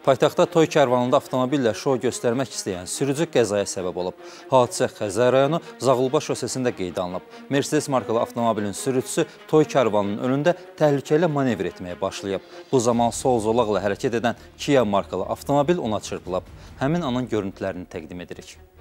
Paytaxtda toy kərvanında avtomobillə şou göstərmək istəyən sürücü qəzaya səbəb olub. Hadisə Xəzər rayonu Zağulba şosesində qeydə alınıb. Mercedes markalı avtomobilin sürücüsü toy kərvanının önündə təhlükəli manevr etməyə başlayıb. Bu zaman sol zolaqla hərəkət edən Kia markalı avtomobil ona çırpılıb. Həmin anın görüntülərini təqdim edirik.